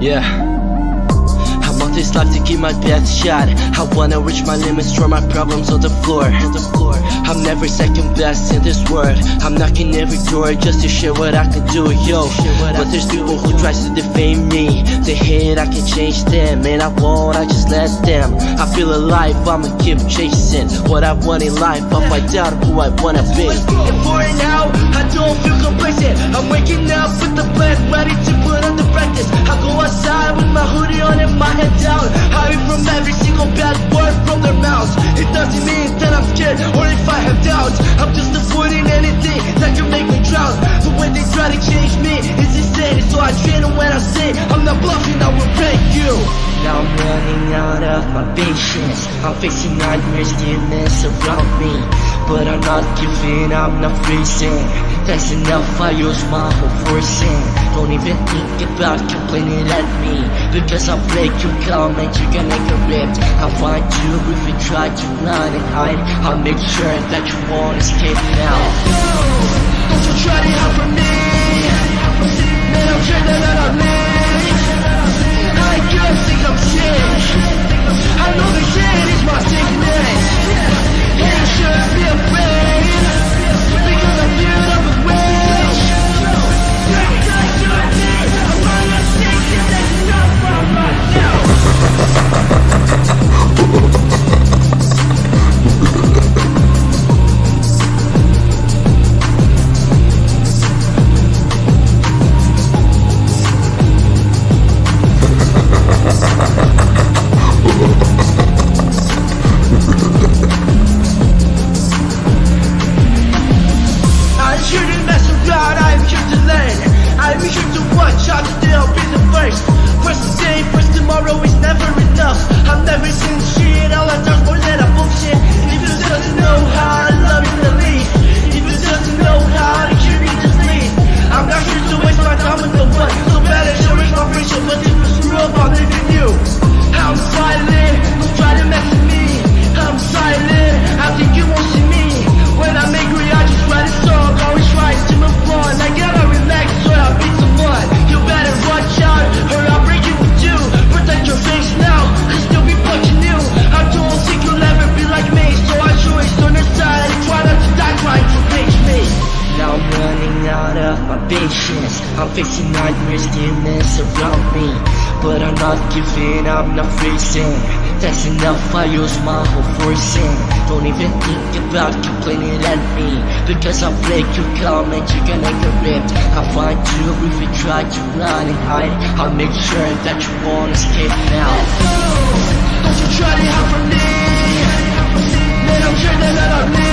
Yeah. I want this life to keep my death shot. I wanna reach my limits, throw my problems on the floor. I'm never second best in this world. I'm knocking every door just to share what I can do, yo. But there's people who tries to defame me. They hate I can change them, and I won't, I just let them. I feel alive, I'ma keep chasing what I want in life. I'll find out who I wanna be. For now, I don't feel complacent. I'm waking up with the plan, ready to put on the practice. I go outside with my hoodie on and my head down, hiding from every single bad word from their mouths. It doesn't mean that I'm scared or if I have doubts. I'm just avoiding anything that can make me drown. The way they try to change me is insane, so I train them when I say I'm not bluffing, I will break you. Now I'm running out of my patience. I'm facing nightmares, demons around me, but I'm not giving, I'm not freezing. That's enough, I use my whole force in. Don't even think about complaining at me, because I'll break your calm and you can make a rip. I'll find you if you try to run and hide. I'll make sure that you won't escape now. Don't you try to help me, they don't care that I don't need. I just think I'm sick, I know this shit is my sickness. And I shouldn't be afraid, because I'm here on the way. I'm facing nightmares, demons around me, but I'm not giving, I'm not freezing. That's enough, I use my whole force in. Don't even think about complaining at me, because I'll break your calm and you can make a rip. I'll find you if you try to run and hide. I'll make sure that you won't escape now. Don't you try to hide from me, they don't care that I don't need.